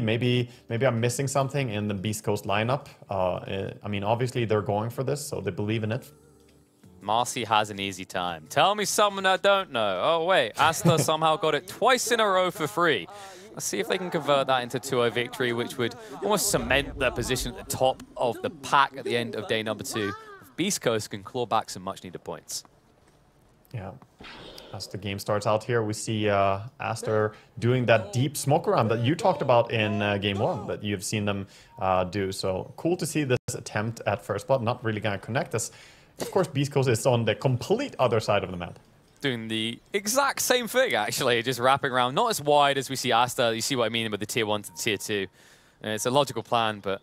Maybe I'm missing something in the Beast Coast lineup. I mean, obviously they're going for this, so they believe in it. Marcy has an easy time. Tell me something I don't know. Oh, wait. Aster somehow got it twice in a row for free. Let's see if they can convert that into 2-0 victory, which would almost cement their position at the top of the pack at the end of day number 2. If Beast Coast can claw back some much-needed points. Yeah. As the game starts out here, we see Aster doing that deep smoke around that you talked about in game 1, that you've seen them do. So cool to see this attempt at first blood. Not really going to connect us. Of course, Beast Coast is on the complete other side of the map. Doing the exact same thing, actually. Just wrapping around, not as wide as we see Aster. You see what I mean with the tier 1 to the tier 2. And it's a logical plan, but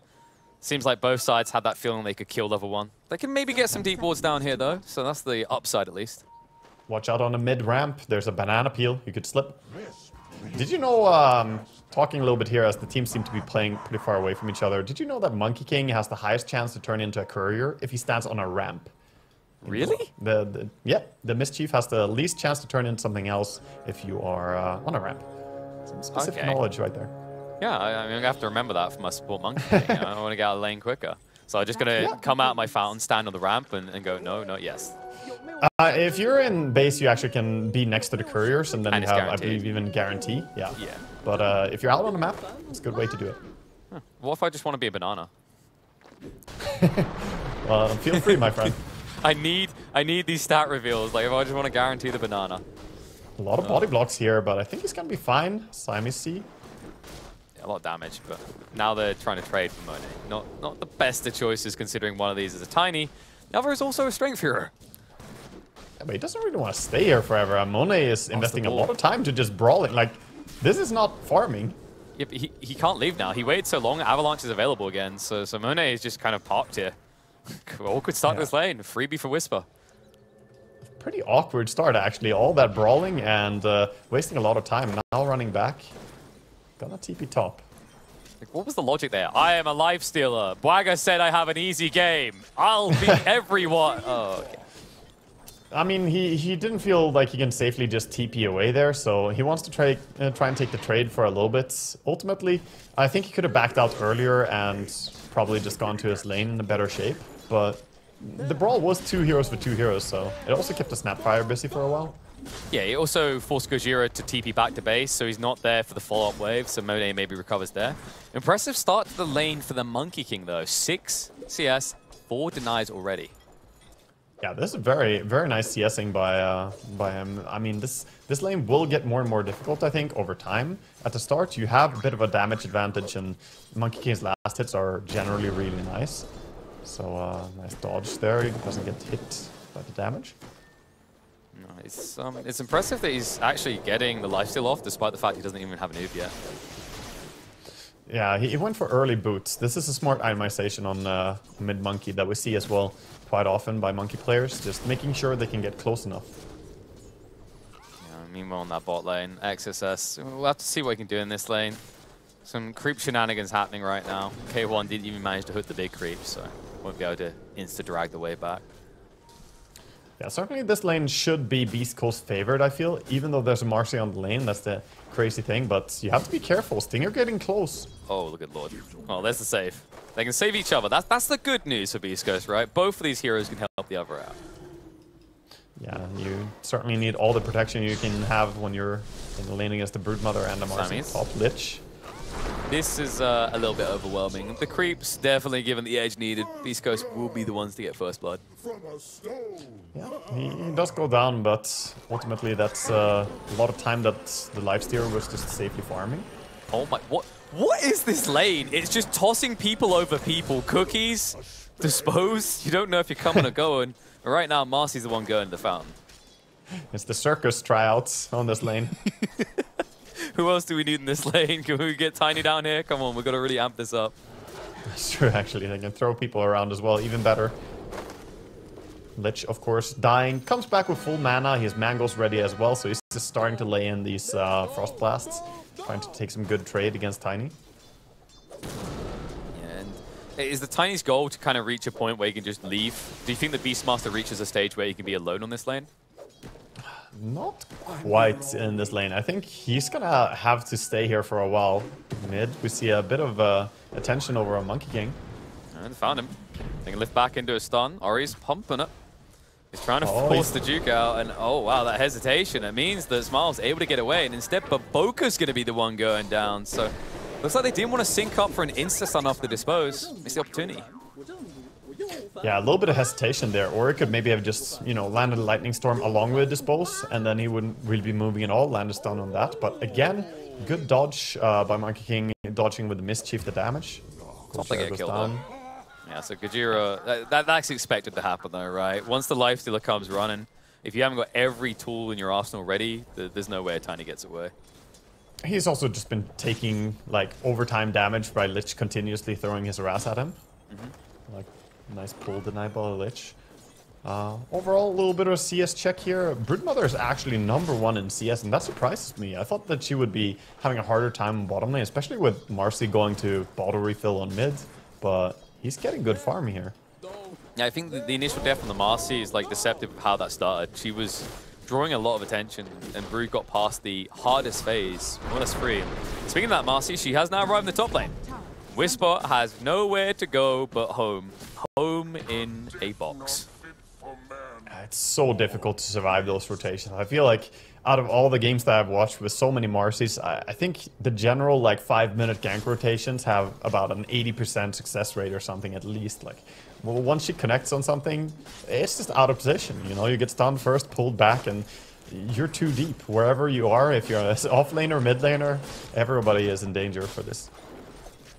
seems like both sides had that feeling they could kill level 1. They can maybe get some deep wards down here, though. So that's the upside, at least. Watch out on the mid-ramp. There's a banana peel. You could slip. Did you know, talking a little bit here as the teams seem to be playing pretty far away from each other, did you know that Monkey King has the highest chance to turn into a courier if he stands on a ramp? Really? The Mischief has the least chance to turn into something else if you are on a ramp. Some specific knowledge right there. Yeah, I'm going to have to remember that for my support Monkey King. I want to get out of lane quicker. So I'm just going to come out of my fountain, stand on the ramp, and go, no, no, yes. If you're in base, you actually can be next to the couriers, and then you have, guaranteed. I believe, even guarantee. Yeah. But if you're out on the map, it's a good way to do it. Huh. What if I just want to be a banana? Well, feel free, my friend. I need these stat reveals. Like, if I just want to guarantee the banana. A lot of body blocks here, but I think he's going to be fine. Siamese C. Yeah, a lot of damage, but now they're trying to trade for Monet. Not the best of choices, considering one of these is a Tiny. The other is also a Strength Hero. Yeah, but he doesn't really want to stay here forever. Monet is investing a lot of time to just brawling. Like, this is not farming. Yeah, but he can't leave now. He waited so long, Avalanche is available again. So Monet is just kind of parked here. Awkward start this lane. Freebie for Whisper. Pretty awkward start, actually. All that brawling and wasting a lot of time. Now running back. Gonna TP top. Like, what was the logic there? I am a Lifestealer. Bwaga said I have an easy game. I'll beat everyone. Oh, okay. I mean, he didn't feel like he can safely just TP away there, so he wants to try and take the trade for a little bit. Ultimately, I think he could have backed out earlier and probably just gone to his lane in a better shape, but the brawl was 2 heroes for 2 heroes, so it also kept the Snapfire busy for a while. Yeah, he also forced Gojira to TP back to base, so he's not there for the follow-up wave, so Monet maybe recovers there. Impressive start to the lane for the Monkey King, though. 6 CS, 4 denies already. Yeah, this is very, very nice CSing by him. I mean, this lane will get more and more difficult, I think, over time. At the start, you have a bit of a damage advantage, and Monkey King's last hits are generally really nice. So, nice dodge there. He doesn't get hit by the damage. No, it's impressive that he's actually getting the lifesteal off, despite the fact he doesn't even have an oob yet. Yeah, he went for early boots. This is a smart itemization on mid-monkey that we see as well quite often by monkey players, just making sure they can get close enough. Yeah, meanwhile on that bot lane, XSS, we'll have to see what he can do in this lane. Some creep shenanigans happening right now. K1 didn't even manage to hook the big creep, so won't be able to insta-drag the way back. Yeah, certainly this lane should be Beast Coast favored, I feel, even though there's a Marcy on the lane, that's the crazy thing, but you have to be careful. Stinger getting close. Oh, good lord. Oh, there's the save. They can save each other. That's the good news for Beast Coast, right? Both of these heroes can help the other out. Yeah, you certainly need all the protection you can have when you're in the lane against the Broodmother and the Marcy top Lich. This is a little bit overwhelming. The creeps definitely given the edge needed. Beast Coast will be the ones to get first blood. Yeah, he does go down, but ultimately that's a lot of time that the Lifestealer was just safely farming. Oh my, what is this lane? It's just tossing people over people. Cookies, dispose. You don't know if you're coming or going. But right now, Marcy's the one going to the fountain. It's the circus tryouts on this lane. Who else do we need in this lane? Can we get Tiny down here? Come on, we've got to really amp this up. That's true, actually. They can throw people around as well, even better. Lich, of course, dying. Comes back with full mana. His mango's ready as well, so he's just starting to lay in these Frost Blasts. Trying to take some good trade against Tiny. And is the Tiny's goal to kind of reach a point where he can just leave? Do you think the Beastmaster reaches a stage where he can be alone on this lane? Not quite in this lane. I think he's gonna have to stay here for a while. Mid, we see a bit of attention over on Monkey King. And found him. They can lift back into a stun. Ori's pumping it. He's trying to force the Duke out, and oh wow, that hesitation. It means that Smile's able to get away, and instead Baboka's gonna be the one going down. So looks like they didn't want to sync up for an insta-stun off the dispose. It's the opportunity. Yeah, a little bit of hesitation there. Ori could maybe have just, you know, landed a Lightning Storm along with Dispose, and then he wouldn't really be moving at all, landed stun on that. But again, good dodge by Monkey King, dodging with the Mischief, the damage. Gojira goes down. Yeah, so Gojira, that's expected to happen though, right? Once the Lifestealer comes running, if you haven't got every tool in your arsenal ready, there's no way Tiny gets away. He's also just been taking, like, overtime damage by Lich continuously throwing his harass at him. Mm-hmm. Like, nice pull deny by Lich. Overall, a little bit of a CS check here. Broodmother is actually #1 in CS, and that surprises me. I thought that she would be having a harder time in bottom lane, especially with Marcy going to bottle refill on mid, but he's getting good farm here. Yeah, I think the initial death on the Marcy is, like, deceptive of how that started. She was drawing a lot of attention, and Brood got past the hardest phase, -3. Speaking of that, Marcy, she has now arrived in the top lane. Whisper has nowhere to go but home. Home in a box. It's so difficult to survive those rotations. I feel like out of all the games that I've watched with so many Marcies, I think the general, like, 5-minute gank rotations have about an 80% success rate or something at least. Like, well, once she connects on something, it's just out of position. You know, you get stunned first, pulled back, and you're too deep. Wherever you are, if you're an off laner, mid laner, everybody is in danger for this.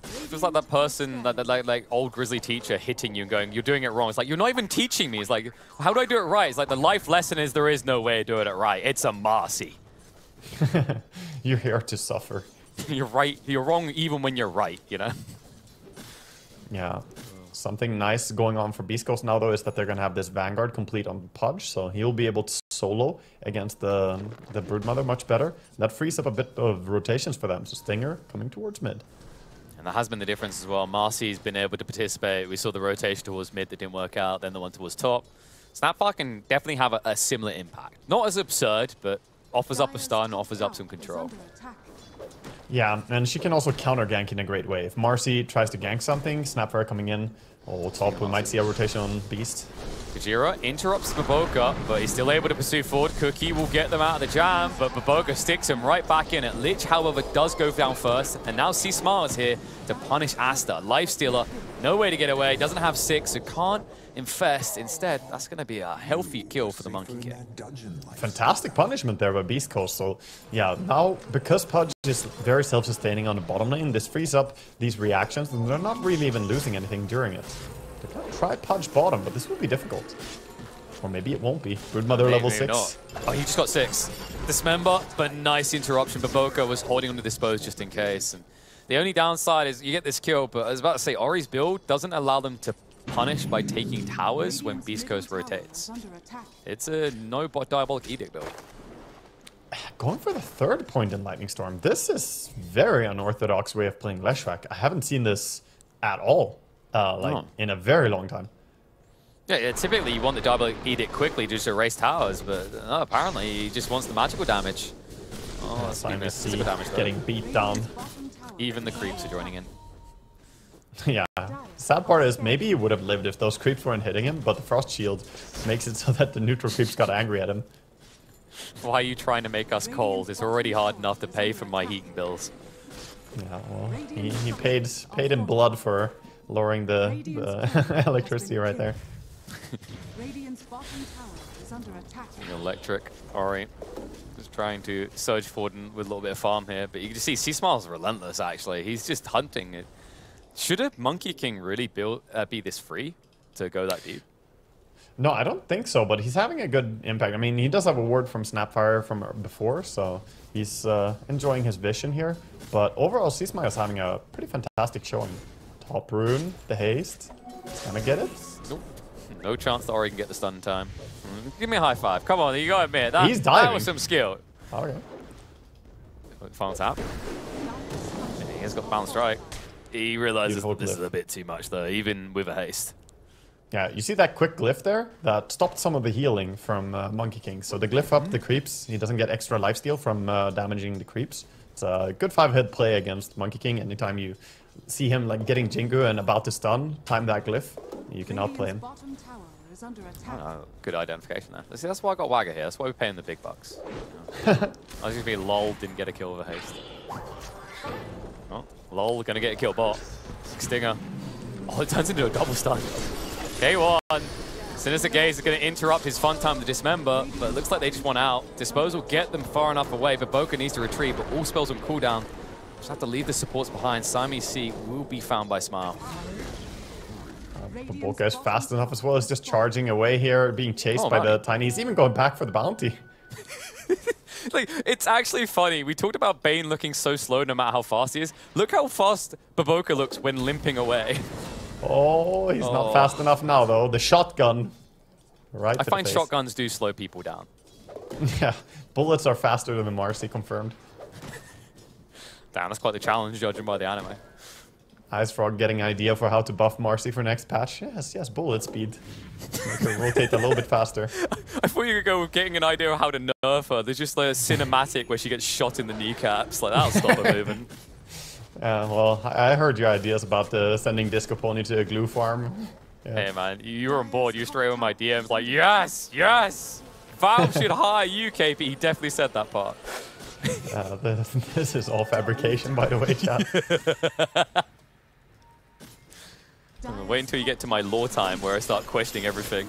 It feels like that person, like old grizzly teacher hitting you and going, you're doing it wrong. It's like, you're not even teaching me. It's like, how do I do it right? It's like, the life lesson is there is no way of doing it right. It's a Marcy. You're here to suffer. You're right. You're wrong even when you're right, you know? Yeah. Something nice going on for Beast Coast now, though, is that they're going to have this Vanguard complete on Pudge, so he'll be able to solo against the Broodmother much better. That frees up a bit of rotations for them. So Stinger coming towards mid. And that has been the difference as well. Marcy's been able to participate. We saw the rotation towards mid that didn't work out, then the one towards top. Snapfire can definitely have a similar impact. Not as absurd, but offers up a stun, offers up some control. Yeah, and she can also counter gank in a great way. If Marcy tries to gank something, Snapfire coming in. Oh, top, we might see a rotation on Beast. Gojira interrupts Baboka, but he's still able to pursue forward. Cookie will get them out of the jam, but Baboka sticks him right back in it. Lich, however, does go down first, and now C-Smile is here to punish Aster. Lifestealer, no way to get away, doesn't have 6, so can't infest. Instead, that's going to be a healthy kill for the Monkey King. Fantastic punishment there by Beast Coast. So, yeah, now, because Pudge is very self-sustaining on the bottom lane, this frees up these reactions, and they're not really even losing anything during it. They can try Pudge bottom, but this will be difficult. Or maybe it won't be. Broodmother level 6. Not. Oh, he just got 6. Dismember, but nice interruption. Baboka was holding onto Dispose just in case. And the only downside is you get this kill, but I was about to say, Ori's build doesn't allow them to punish by taking towers when Beast Coast rotates. It's a no-bot Diabolic Edict build. Going for the third point in Lightning Storm. This is very unorthodox way of playing Leshrac. I haven't seen this at all. In a very long time. Yeah, typically you want the Diabolic Edict quickly just to erase towers, but apparently he just wants the magical damage. Oh, that's physical damage though. Getting beat down. Even the creeps are joining in. Yeah. Sad part is maybe he would have lived if those creeps weren't hitting him, but the Frost Shield makes it so that the neutral creeps got angry at him. Why are you trying to make us cold? It's already hard enough to pay for my heating bills. Yeah, well, he paid in blood for lowering the electricity right there. Radiant's bottom tower is under attack. Electric, Ori. Just trying to surge forward with a little bit of farm here, but you can just see C-Smile's relentless, actually. He's just hunting it. Should a Monkey King really be this free to go that deep? No, I don't think so, but he's having a good impact. I mean, he does have a ward from Snapfire from before, so he's enjoying his vision here. But overall, C-Smile's having a pretty fantastic showing. Top rune, the haste. Can I get it? Nope. No chance that Ori can get the stun in time. Give me a high five. Come on, you gotta admit. He's diving. That was some skill. Okay. Final tap. And he has got Bound Strike. He realizes this is a bit too much, though, even with a haste. Yeah, you see that quick glyph there? That stopped some of the healing from Monkey King. So the glyph up the creeps, he doesn't get extra lifesteal from damaging the creeps. It's a good 5-hit play against Monkey King. Anytime you see him like getting Jingu and about to stun, time that glyph, you can outplay him. Good identification there. See, that's why I got Wagga here. That's why we pay him the big bucks. You know? I was going to be lol, didn't get a kill with a haste. Oh, lol, going to get a kill bot. Stinger. Oh, it turns into a double stun. K1. Sinister Gaze is going to interrupt his fun time to dismember, but it looks like they just want out. Disposal get them far enough away, but Baboka needs to retreat, but all spells on cooldown. Just have to leave the supports behind. Siamese C will be found by Smile. Baboka is fast enough as well as just charging away here, being chased by the Tiny. He's even going back for the bounty. Like, it's actually funny. We talked about Bane looking so slow no matter how fast he is. Look how fast Baboka looks when limping away. Oh, he's not fast enough now, though. The shotgun. Right I find shotguns do slow people down. Yeah, bullets are faster than Marcy, confirmed. Damn, that's quite the challenge, judging by the anime. Ice Frog getting an idea for how to buff Marcy for next patch. Yes, yes, bullet speed. Make her rotate a little bit faster. I thought you could go with getting an idea of how to nerf her. There's just like a cinematic where she gets shot in the kneecaps. Like, that'll stop her moving. Well, I heard your ideas about sending Disco Pony to a glue farm. Yeah. Hey, man, you were on board. You were straight with my DMs like, yes, yes! Valve should hire you, KP. He definitely said that part. This is all fabrication, by the way, chat. Wait until you get to my lore time where I start questioning everything.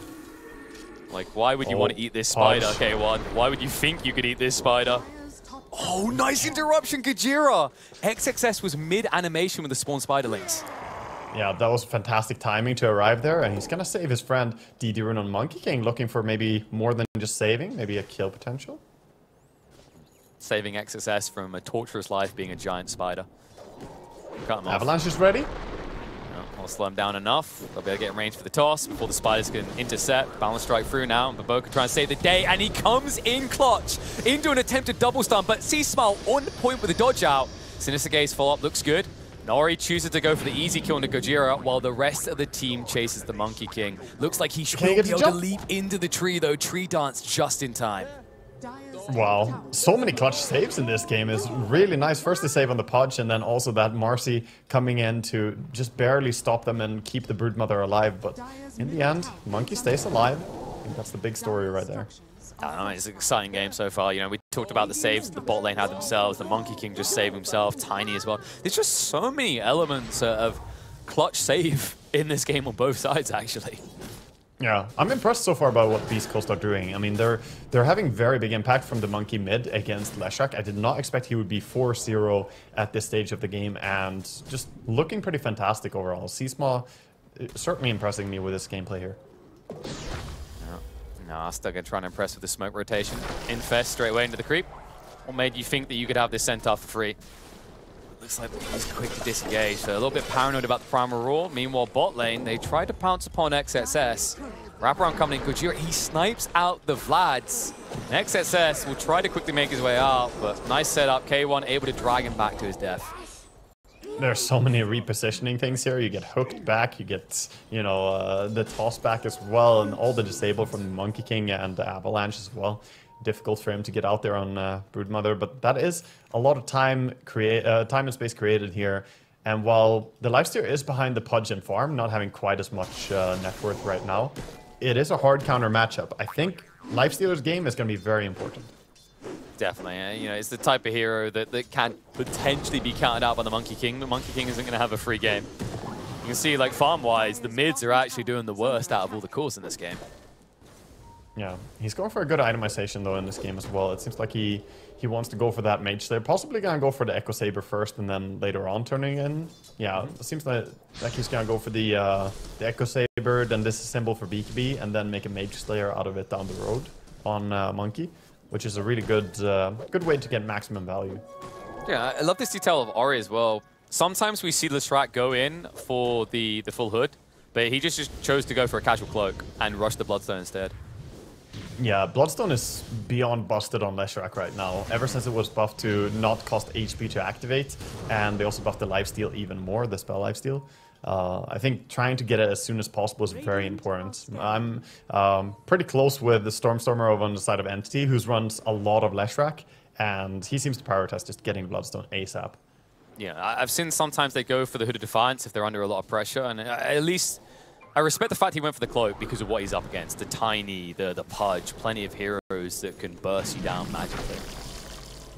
Like, why would you want to eat this spider, K1? Why would you think you could eat this spider? Oh, nice interruption, Gojira! XXS was mid-animation with the spawn spiderlings. Yeah, that was fantastic timing to arrive there, and he's gonna save his friend DD on Monkey King, looking for maybe more than just saving, maybe a kill potential. Saving XSS from a torturous life being a giant spider. Cut him off. Avalanche is ready. I'll slow him down enough. They'll be able to get in range for the toss before the spiders can intercept. Balance strike through now. And Baboka trying to save the day. And he comes in clutch into an attempted double stun. But C-Smile on point with a dodge out. Sinister Gaze follow up looks good. Nori chooses to go for the easy kill into Gojira while the rest of the team chases the Monkey King. Looks like he should be able to leap into the tree though. Tree dance just in time. Wow, so many clutch saves in this game. Is really nice. First the save on the Pudge, and then also that Marcy coming in to just barely stop them and keep the Broodmother alive. But in the end, Monkey stays alive. I think that's the big story right there. I don't know, it's an exciting game so far. You know, we talked about the saves the bot lane had themselves, the Monkey King just saved himself, Tiny as well. There's just so many elements of clutch save in this game on both sides, actually. Yeah, I'm impressed so far by what Beast Coast are doing. I mean, they're having very big impact from the Monkey mid against Leshrac. I did not expect he would be 4-0 at this stage of the game, and just looking pretty fantastic overall. C-Small certainly impressing me with his gameplay here. No, Aster going to try and impress with the smoke rotation. Infest straight away into the creep. What made you think that you could have this sent off for free? Looks like he's quick to disengage, so a little bit paranoid about the primal roar. Meanwhile, bot lane, they tried to pounce upon XSS. Wraparound coming in, Gojira, he snipes out the Vlads. And XSS will try to quickly make his way out, but nice setup. K1 able to drag him back to his death. There are so many repositioning things here. You get hooked back, you get, you know, the toss back as well, and all the disable from the Monkey King and the Avalanche as well. Difficult for him to get out there on Broodmother, but that is a lot of time and space created here. And while the Lifestealer is behind the Pudge and Farm, not having quite as much net worth right now, it is a hard counter matchup. I think Lifestealer's game is going to be very important. Definitely, yeah. You know, it's the type of hero that can potentially be counted out by the Monkey King. The Monkey King isn't going to have a free game. You can see, like, farm-wise, the mids are actually doing the worst out of all the cores in this game. Yeah, he's going for a good itemization, though, in this game as well. It seems like he wants to go for that Mage Slayer. Possibly going to go for the Echo Saber first, and then later on turning in. Yeah, it seems like he's going to go for the Echo Saber, then disassemble for BKB, and then make a Mage Slayer out of it down the road on Monkey, which is a really good way to get maximum value. Yeah, I love this detail of Ori as well. Sometimes we see Leshrac go in for the full hood, but he just chose to go for a casual cloak and rush the Bloodstone instead. Yeah, Bloodstone is beyond busted on Leshrac right now, ever since it was buffed to not cost HP to activate, and they also buffed the lifesteal even more, the spell lifesteal. I think trying to get it as soon as possible is very important. I'm pretty close with the Stormstormer over on the side of Entity, who runs a lot of Leshrac, and he seems to prioritize just getting Bloodstone ASAP. Yeah, I've seen sometimes they go for the Hood of Defiance if they're under a lot of pressure, and at least I respect the fact he went for the Cloak because of what he's up against. The Tiny, the Pudge, plenty of heroes that can burst you down magically.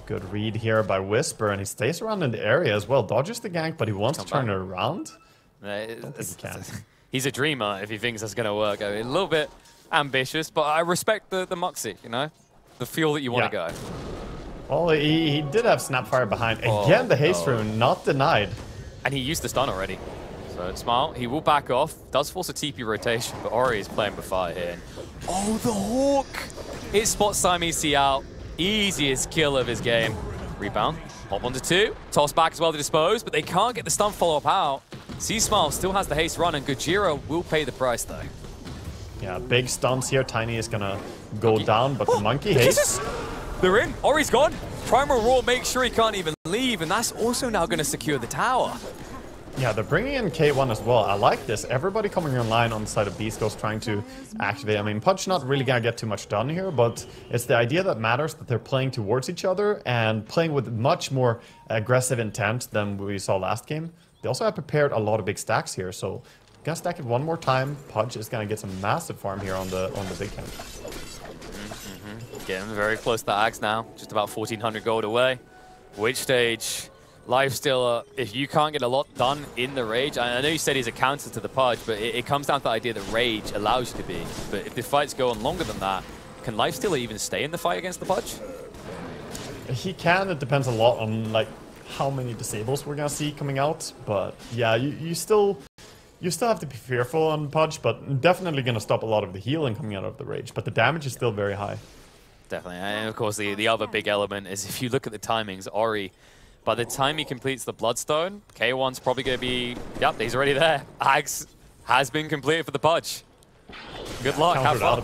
Good read here by Whisper, and he stays around in the area as well. Dodges the gank, but he wants to turn it around. He's a dreamer if he thinks that's going to work. I mean, a little bit ambitious, but I respect the Muxie, you know? The fuel that you want to go. Well, he did have Snapfire behind. Again, the haste rune not denied. And he used the stun already. So, Smile, he will back off. Does force a TP rotation, but Ori is playing with fire here. Oh, the Hawk! It spots Siamese C out. Easiest kill of his game. Rebound, hop onto two. Toss back as well to dispose, but they can't get the stun follow-up out. C-Smile still has the haste run, and Gojira will pay the price, though. Yeah, big stuns here. Tiny is going to go down, but the Monkey haste. They're in. Ori's gone. Primal Roar makes sure he can't even leave, and that's also now going to secure the tower. Yeah, they're bringing in K1 as well. I like this. Everybody coming online on the side of Beast Coast trying to activate. I mean, Pudge not really going to get too much done here, but it's the idea that matters, that they're playing towards each other and playing with much more aggressive intent than we saw last game. They also have prepared a lot of big stacks here, so going to stack it one more time. Pudge is going to get some massive farm here on the big camp. Getting very close to the Axe now. Just about 1,400 gold away. Which stage... Lifestealer, if you can't get a lot done in the Rage, I know you said he's a counter to the Pudge, but it comes down to the idea that Rage allows you to be. But if the fights go on longer than that, can Lifestealer even stay in the fight against the Pudge? He can. It depends a lot on like how many disables we're gonna see coming out. But yeah, you still have to be fearful on Pudge, but definitely gonna stop a lot of the healing coming out of the Rage. But the damage is still very high. Definitely, and of course the other big element is if you look at the timings, Ori. By the time he completes the Bloodstone, K1's probably going to be... Yep, he's already there. Axe has been completed for the Pudge. Good luck, have fun.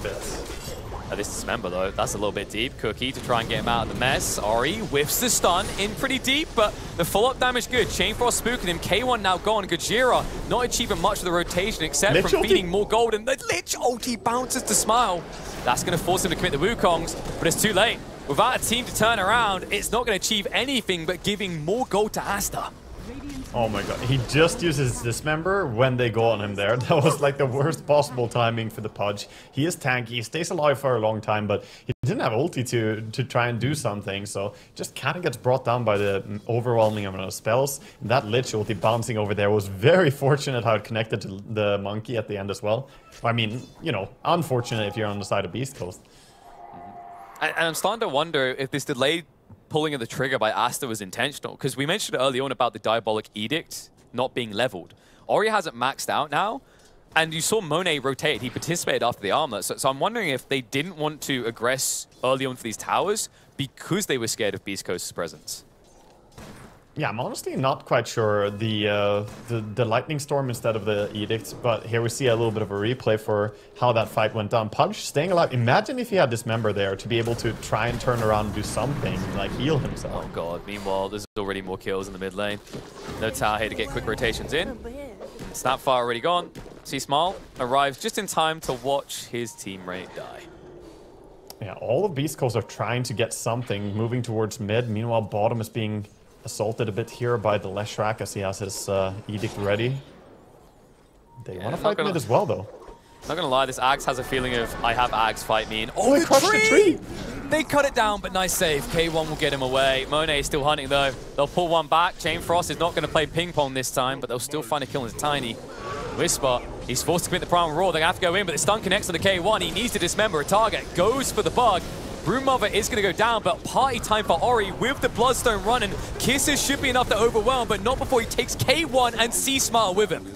This Dismember, though, that's a little bit deep. Cookie to try and get him out of the mess. Ori whiffs the stun in pretty deep, but the follow-up damage good. Chainfrost spooking him. K1 now gone. Gojira not achieving much of the rotation except Lich from feeding more gold. And the Lich ulti bounces to Smile. That's going to force him to commit the Wukongs, but it's too late. Without a team to turn around, it's not going to achieve anything but giving more gold to Aster. Oh my god, he just uses Dismember when they go on him there. That was like the worst possible timing for the Pudge. He is tanky, he stays alive for a long time, but he didn't have ulti to try and do something, so just kind of gets brought down by the overwhelming amount of spells. That Lich ulti bouncing over there was very fortunate how it connected to the Monkey at the end as well. I mean, you know, unfortunate if you're on the side of Beast Coast. And I'm starting to wonder if this delayed pulling of the trigger by Aster was intentional, because we mentioned early on about the Diabolic Edict not being leveled. Ori hasn't maxed out now, and you saw Monet rotate. He participated after the armor, so I'm wondering if they didn't want to aggress early on for these towers because they were scared of Beast Coast's presence. Yeah, I'm honestly not quite sure. The Lightning Storm instead of the Edicts, but here we see a little bit of a replay for how that fight went down. Pudge staying alive. Imagine if he had Dismember there to be able to try and turn around and do something, like heal himself. Oh god, meanwhile, there's already more kills in the mid lane. No tower here to get quick rotations in. Snapfire already gone. C-Smile arrives just in time to watch his teammate die. Yeah, all of Beast Coast are trying to get something, moving towards mid. Meanwhile, bottom is being... assaulted a bit here by the Leshrac as he has his Edict ready. They want to fight mid as well, though. Not gonna lie, this Axe has a feeling of, I have Axe, fight me. And oh, they crushed the tree! They cut it down, but nice save. K1 will get him away. Monet is still hunting, though. They'll pull one back. Chainfrost is not gonna play ping-pong this time, but they'll still find a kill in Tiny. Whisper, he's forced to commit the Primal Roar. They're gonna have to go in, but the stun connects to the K1. He needs to dismember a target. Goes for the bug. Broodmother is going to go down, but party time for Ori with the Bloodstone running. Kisses should be enough to overwhelm, but not before he takes K1 and C-Smile with him.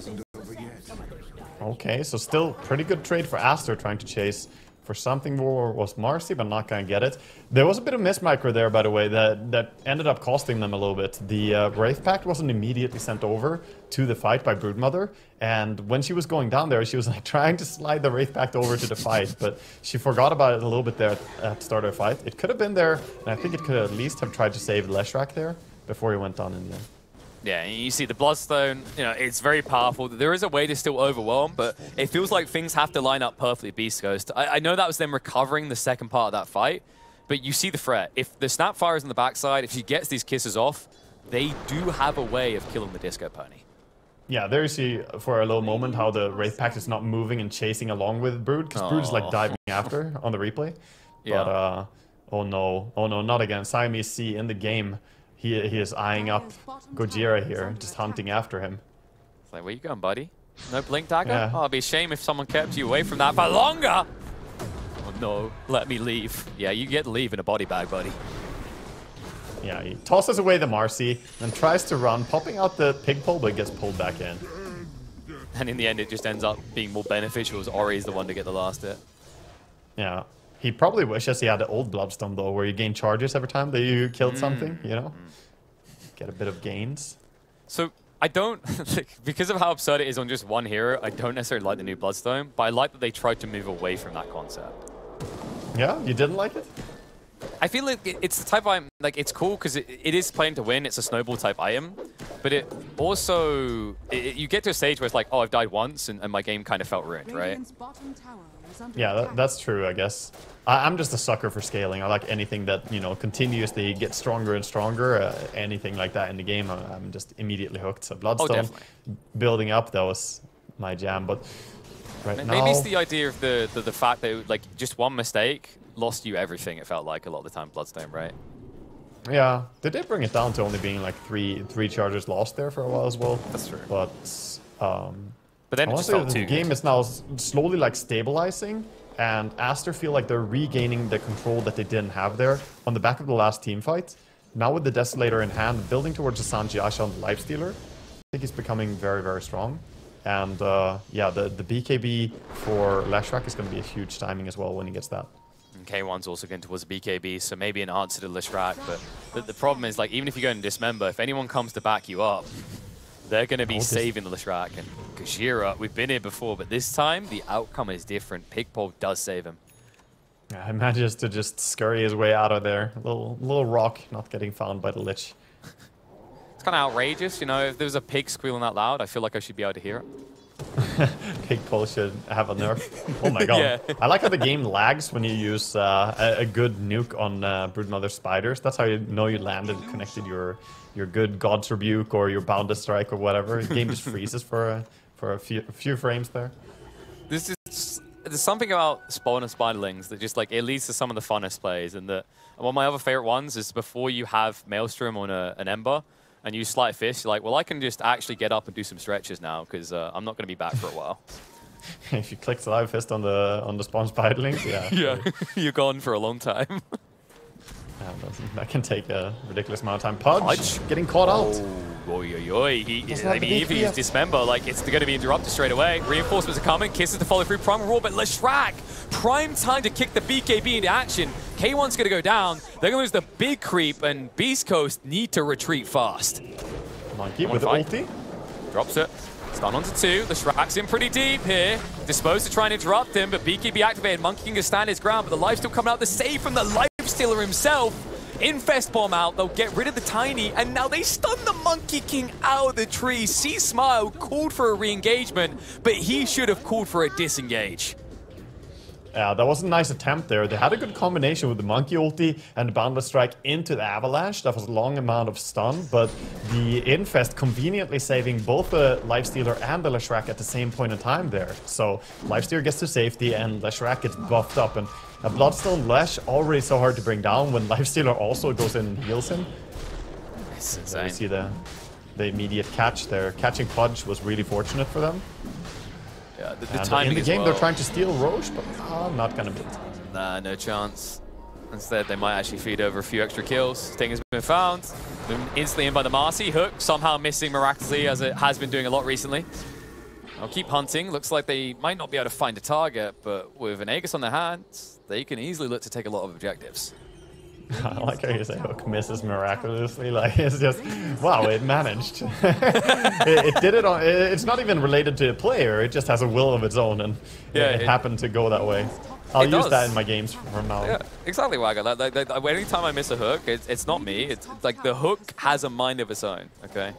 Okay, so still pretty good trade for Aster, trying to chase for something more was Marcy, but not going to get it. There was a bit of mismicro there, by the way, that ended up costing them a little bit. The Wraith Pact wasn't immediately sent over to the fight by Broodmother, and when she was going down there, she was like trying to slide the Wraith Pact over to the fight, but she forgot about it a little bit there at the start of the fight. It could have been there, and I think it could at least have tried to save Leshrac there before he went down in there. Yeah, you see the Bloodstone, you know, it's very powerful. There is a way to still overwhelm, but it feels like things have to line up perfectly, Beast Coast. I know that was them recovering the second part of that fight, but you see the threat. If the Snapfire is in the backside, if she gets these kisses off, they do have a way of killing the Disco Pony. Yeah, there you see for a little moment how the Wraith Pact is not moving and chasing along with Brood, because Brood is like diving after on the replay. Yeah. But, oh no, not again. Siamese C in the game. He is eyeing up Gojira here, just hunting after him. It's like, where you going, buddy? No blink dagger? Yeah. Oh, it'd be a shame if someone kept you away from that for longer! Oh no, let me leave. Yeah, you get to leave in a body bag, buddy. Yeah, he tosses away the Marcy and tries to run, popping out the pig pole, but gets pulled back in. And in the end, it just ends up being more beneficial as Ori is the one to get the last hit. Yeah. He probably wishes he had the old Bloodstone, though, where you gain charges every time that you killed something, you know? Get a bit of gains. So, I don't... because of how absurd it is on just one hero, I don't necessarily like the new Bloodstone, but I like that they tried to move away from that concept. Yeah? You didn't like it? I feel like it's the type I'm... Like, it's cool, because it is playing to win. It's a snowball-type item. But it also... you get to a stage where it's like, oh, I've died once, and my game kind of felt ruined, right? Yeah, that's true, I guess. I'm just a sucker for scaling. I like anything that, you know, continuously gets stronger and stronger. Anything like that in the game, I'm just immediately hooked. So Bloodstone building up, that was my jam. But right now... Maybe it's the idea of the fact that, like, just one mistake lost you everything, it felt like, a lot of the time, Bloodstone, right? Yeah. They did bring it down to only being, like, three charges lost there for a while as well. That's true. But then the game is now slowly like stabilizing, and Aster feel like they're regaining the control that they didn't have there on the back of the last team fight. Now with the Desolator in hand, building towards the Sanji Asha on the Lifestealer, I think he's becoming very, very strong. And yeah, the BKB for Leshrac is going to be a huge timing as well when he gets that. And K1's also going towards the BKB, so maybe an answer to Leshrac. But the problem is, like, even if you go and dismember, if anyone comes to back you up, they're going to be saving the Leshrac. And Gojira, we've been here before, but this time the outcome is different. Pigpole does save him. Yeah, he manages to just scurry his way out of there. Little rock, not getting found by the Lich. It's kind of outrageous, you know. If there was a pig squealing that loud, I feel like I should be able to hear it. Pigpole should have a nerf. Oh my god. Yeah. I like how the game lags when you use a good nuke on Broodmother Spiders. That's how you know you landed and connected your good God's Rebuke or your Boundless Strike or whatever. The game just freezes for a few frames there. There's something about spawn and spiderlings that just, like, it leads to some of the funnest plays. And one of my other favorite ones is before you have Maelstrom on an Ember and you slight fist, you're like, well, I can just actually get up and do some stretches now because I'm not going to be back for a while. If you click Slight Fist on the spawn spiderlings, yeah. Yeah, you're gone for a long time. That can take a ridiculous amount of time. Pudge getting caught out. Oi, oi, oi. If he is dismember, like, it's going to be interrupted straight away. Reinforcements are coming. Kisses to follow through. Primal Roar, but Leshrac, prime time to kick the BKB into action. K1's going to go down. They're going to lose the big creep, and Beast Coast need to retreat fast. Monkey with the ulti. Drops it. Stun onto two. Leshrac's in pretty deep here. Disposed to try and interrupt him, but BKB activated. Monkey King can stand his ground, but the life still coming out. The save from the life. Stealer himself, Infest Bomb out, they'll get rid of the Tiny, and now they stun the Monkey King out of the tree. C-Smile called for a re-engagement, but he should have called for a disengage. Yeah, that was a nice attempt there. They had a good combination with the Monkey ulti and the Boundless Strike into the Avalanche. That was a long amount of stun, but the Infest conveniently saving both the Lifestealer and the Leshrac at the same point in time there. So Lifestealer gets to safety and Leshrac gets buffed up, and a Bloodstone Lesh already so hard to bring down when Lifestealer also goes in and heals him. That's insane. You see the immediate catch there. Catching Pudge was really fortunate for them. Yeah, the timing in the game, well, they're trying to steal Roche, but not going to be. Nah, no chance. Instead, they might actually feed over a few extra kills. Stinger's been found. Been instantly in by the Marcy. Hook somehow missing miraculously, as it has been doing a lot recently. I'll keep hunting. Looks like they might not be able to find a target, but with an Aegis on their hands, they can easily look to take a lot of objectives. I like how you say Hook misses miraculously. Like, it's just, wow, it managed. it did it on. It's not even related to a player. It just has a will of its own, and yeah, it happened to go that way. I'll use that in my games from now on. Yeah, exactly, Wagga. Like, anytime I miss a hook, it's not me. It's like the hook has a mind of its own. Okay.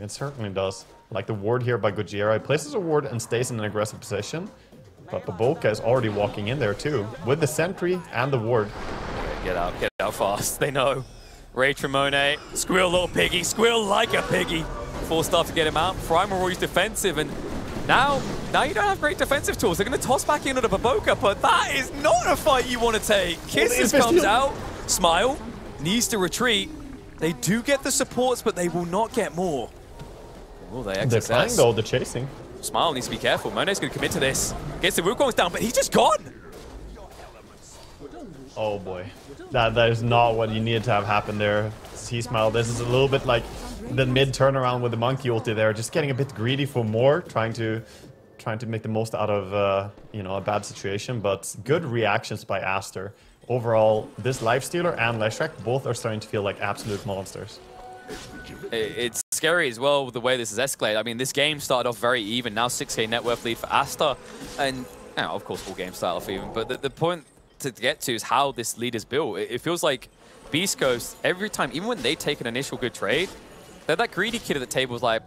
It certainly does. Like the ward here by Gojira. It places a ward and stays in an aggressive position. But Baboka is already walking in there too, with the sentry and the ward. Get out fast, they know. Rage from Monet, squeal little piggy, squeal like a piggy. 4-star to get him out, Primal Roy's defensive, and now you don't have great defensive tools. They're going to toss back in another Baboka, but that is not a fight you want to take. Kisses comes out, Smile needs to retreat. They do get the supports, but they will not get more. Oh, they XSS. They're flying though, they're chasing. Smile needs to be careful. Monet's going to commit to this. Gets the Wukong's down, but he's just gone. Oh boy. That is not what you needed to have happen there. C-Smile, this is a little bit like the mid turnaround with the monkey ulti there. Just getting a bit greedy for more, trying to make the most out of you know, a bad situation, but good reactions by Aster. Overall, this Lifestealer and Leshrac both are starting to feel like absolute monsters. It's scary as well with the way this has escalated. I mean, this game started off very even. Now 6K net worth lead for Aster, and you know, of course all games start off even, but the point to get to is how this lead is built. It feels like Beast Coast, every time, even when they take an initial good trade, they're that greedy kid at the table who's like,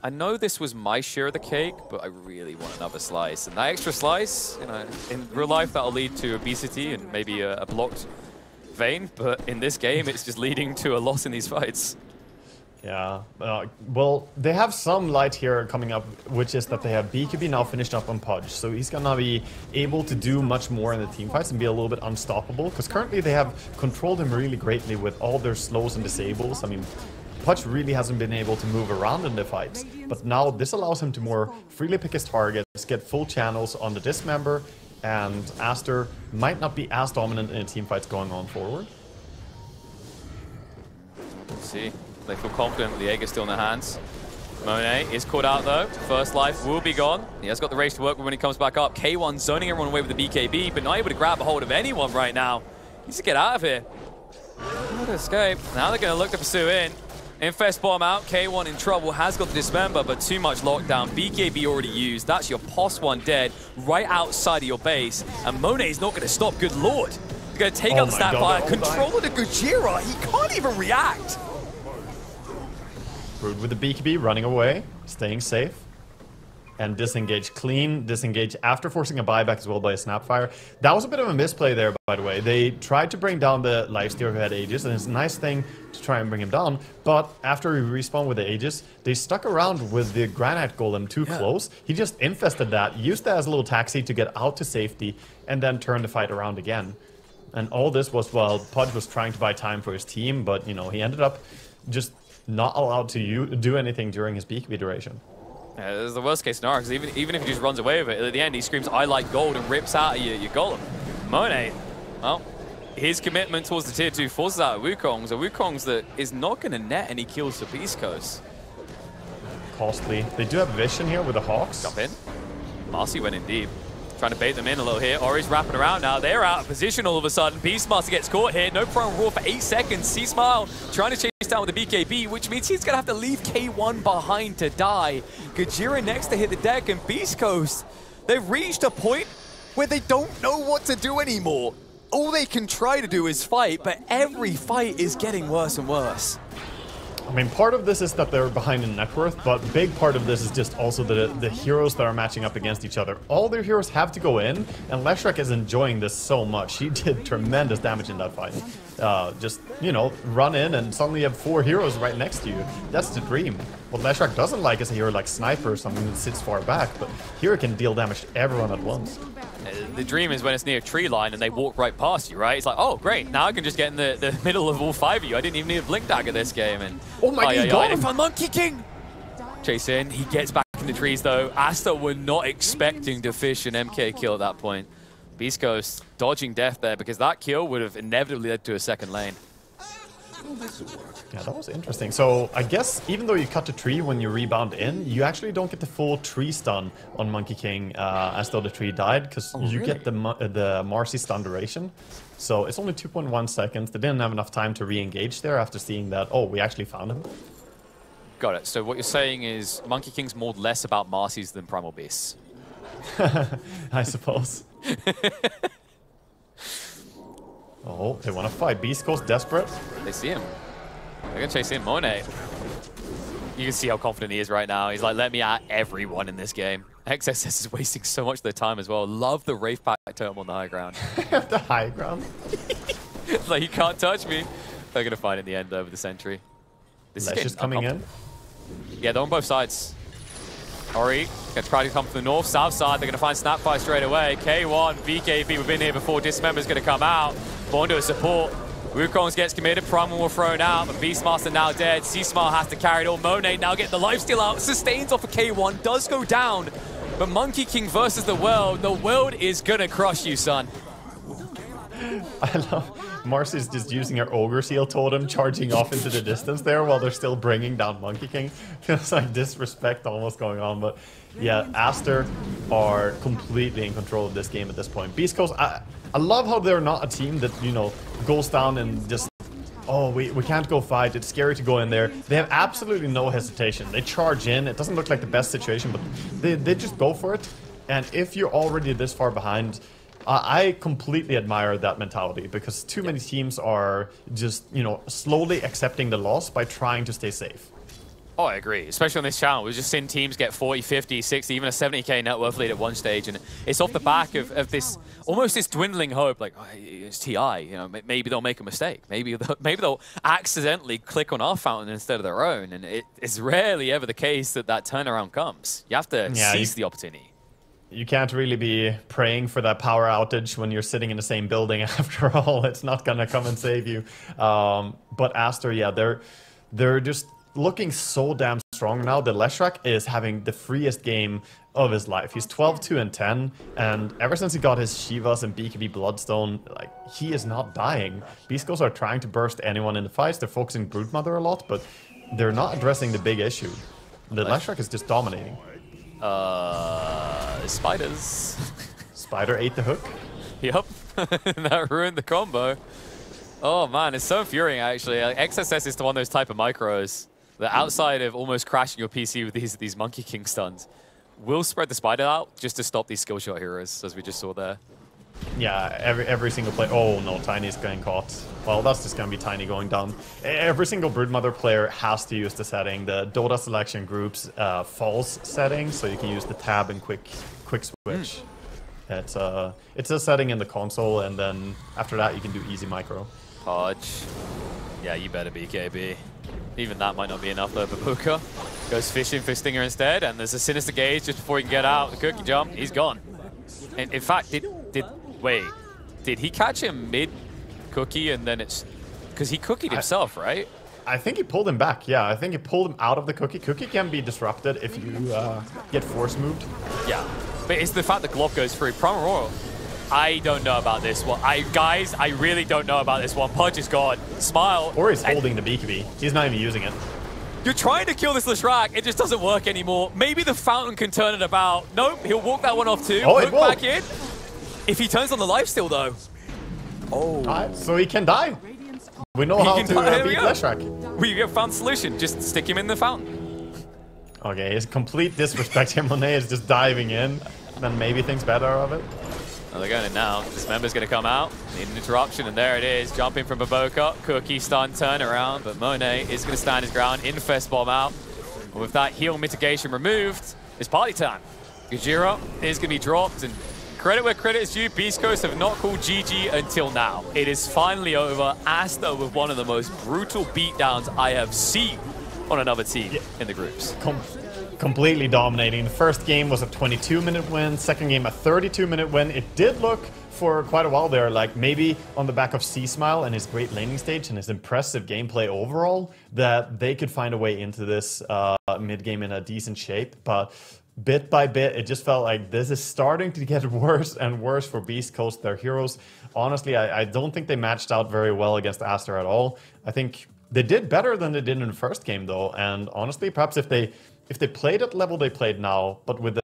I know this was my share of the cake, but I really want another slice. And that extra slice, you know, in real life that'll lead to obesity and maybe a blocked vein, but in this game it's just leading to a loss in these fights. Yeah, well, they have some light here coming up, which is that they have BKB now finished up on Pudge. So he's gonna be able to do much more in the team fights and be a little bit unstoppable, because currently they have controlled him really greatly with all their slows and disables. I mean, Pudge really hasn't been able to move around in the fights, but now this allows him to more freely pick his targets, get full channels on the Dismember, and Aster might not be as dominant in the team fights going on forward. Let's see. They feel confident with the Aegis still in their hands. Monet is caught out though. First life will be gone. He has got the rage to work with when he comes back up. K1 zoning everyone away with the BKB, but not able to grab a hold of anyone right now. He needs to get out of here. What an escape. Now they're going to look to pursue in. Infest bomb out. K1 in trouble. Has got the dismember, but too much lockdown. BKB already used. That's your POS one dead right outside of your base. And Monet is not going to stop. Good lord. They're going to take out the Snapfire. Control of the Gojira. He can't even react. Brood with the BKB, running away, staying safe, and disengage clean, disengage after forcing a buyback as well by a Snapfire. That was a bit of a misplay there, by the way. They tried to bring down the Lifestealer who had Aegis, and it's a nice thing to try and bring him down, but after he respawned with the Aegis, they stuck around with the Granite Golem too close. He just infested that, used that as a little taxi to get out to safety, and then turned the fight around again. And all this was while Pudge was trying to buy time for his team, but, you know, he ended up just not allowed to do anything during his BKB duration. Yeah, this is the worst case scenario, because even if he just runs away with it, at the end he screams, I like gold, and rips out of your golem. Monet, well, his commitment towards the tier 2 forces out Wukongs, a Wukongs that is not going to net any kills for Beast Coast. Costly. They do have vision here with the Hawks. Jump in. Marcy went in deep. Trying to bait them in a little here. Ori's wrapping around now. They're out of position all of a sudden. Beastmaster gets caught here. No Primal Roar for 8 seconds. C-Smile trying to chase down with the BKB, which means he's going to have to leave K1 behind to die. Gojira next to hit the deck, and Beast Coast, they've reached a point where they don't know what to do anymore. All they can try to do is fight, but every fight is getting worse and worse. I mean, part of this is that they're behind in net worth, but big part of this is just also the heroes that are matching up against each other. All their heroes have to go in, and Leshrac is enjoying this so much. He did tremendous damage in that fight. Just, you know, run in and suddenly you have 4 heroes right next to you. That's the dream. What Leshrac doesn't like is a hero like Sniper or something that sits far back, but here it can deal damage to everyone at once. The dream is when it's near a tree line and they walk right past you, right? It's like, oh, great, now I can just get in the middle of all 5 of you. I didn't even need a Blink Dagger this game. And oh my god, I found Monkey King! Chase in, he gets back in the trees though. Aster were not expecting to fish an MK kill at that point. Beast Coast dodging death there, because that kill would have inevitably led to a second lane. Yeah, that was interesting. So I guess even though you cut the tree when you rebound in, you actually don't get the full tree stun on Monkey King as though the tree died, because you get the Marcy stun duration. So it's only 2.1 seconds. They didn't have enough time to re-engage there after seeing that, oh, we actually found him. Got it. So what you're saying is Monkey King's more less about Marcy's than Primal Beasts. I suppose. Oh, they want to fight. Beast Coast desperate. They see him. They're going to chase in Monet. You can see how confident he is right now. He's like, let me at everyone in this game. XSS is wasting so much of their time as well. Love the Wraith Pact term on the high ground. The high ground? Like, you can't touch me. They're going to find it in the end, though, with the sentry. This Lesh is coming in. Yeah, they're on both sides. Ori going to try to come from the north, south side. They're going to find Snapfire straight away. K1, BKB, we've been here before. Dismember's going to come out. Bondo support. Wukong's gets committed, Primal will thrown out, but Beastmaster now dead, C-Smile has to carry it all. Monet now getting the lifesteal out, sustains off of K1, does go down, but Monkey King versus the world is gonna crush you, son. I love, Marcy's just using her Ogre Seal Totem, charging off into the distance there while they're still bringing down Monkey King. Feels like disrespect almost going on, but yeah, Aster are completely in control of this game at this point. Beast Coast, I love how they're not a team that, you know, goes down and just, oh, we can't go fight, it's scary to go in there. They have absolutely no hesitation. They charge in, it doesn't look like the best situation, but they just go for it. And if you're already this far behind, I completely admire that mentality, because too many teams are just, you know, slowly accepting the loss by trying to stay safe. Oh, I agree. Especially on this channel, we've just seen teams get 40, 50, 60, even a 70k net worth lead at one stage, and it's off the back of this almost this dwindling hope. Like, oh, it's TI. You know, maybe they'll make a mistake. Maybe they'll accidentally click on our fountain instead of their own. And it's rarely ever the case that that turnaround comes. You have to seize the opportunity. You can't really be praying for that power outage when you're sitting in the same building. After all, it's not gonna come and save you. But Aster, yeah, they're just looking so damn strong now. The Leshrac is having the freest game of his life. He's 12-2-10, and ever since he got his Shivas and BKB Bloodstone, like, he is not dying. Beast Coast are trying to burst anyone in the fights. They're focusing Broodmother a lot, but they're not addressing the big issue. The Leshrac is just dominating. Spiders. Spider ate the hook. Yup. That ruined the combo. Oh man, it's so infuriating actually. Like, XSS is one of those type of micros that outside of almost crashing your PC with these Monkey King stuns, will spread the spider out just to stop these skill shot heroes, as we just saw there. Yeah, every single player. Oh no, Tiny's getting caught. Well, that's just going to be Tiny going down. Every single Broodmother player has to use the setting, the Dota selection groups false setting, so you can use the tab and quick switch. It's a setting in the console, and then after that you can do easy micro. Pudge. Yeah, you better BKB. Even that might not be enough though. Baboka goes fishing for Stinger instead, and there's a Sinister Gauge just before he can get out. The cookie jump, he's gone. And in fact, did he catch him mid-cookie and then it's... Because he cookied himself, right? I think he pulled him back, yeah. I think he pulled him out of the cookie. Cookie can be disrupted if you get force moved. Yeah, but it's the fact that Glob goes through. Primal Royal. I don't know about this one. Guys, I really don't know about this one. Pudge is gone. Smile. Or he's holding the BKB. He's not even using it. You're trying to kill this Leshrac. It just doesn't work anymore. Maybe the fountain can turn it about. Nope, he'll walk that one off too. Oh, it will. Back in. If he turns on the lifesteal though. Oh. Right, so he can die. We know how to beat Leshrac. We have found a solution. Just stick him in the fountain. Okay, his complete disrespect here. Monet is just diving in. Then maybe things better of it. Oh, they're going in now. This member's going to come out. Need an interruption, and there it is. Jumping from Baboka. Cookie stun turnaround, but Monet is going to stand his ground. Infest bomb out. And with that heal mitigation removed, it's party time. Gojira is going to be dropped, and credit where credit is due. Beast Coast have not called GG until now. It is finally over. Aster with one of the most brutal beatdowns I have seen on another team in the groups. Completely dominating. The first game was a 22-minute win, second game a 32-minute win. It did look for quite a while there, like maybe on the back of C-Smile and his great laning stage and his impressive gameplay overall, that they could find a way into this mid-game in a decent shape. But bit by bit, it just felt like this is starting to get worse and worse for Beast Coast, their heroes. Honestly, I don't think they matched out very well against Aster at all. I think they did better than they did in the first game, though. And honestly, perhaps if they played at level they played now, but with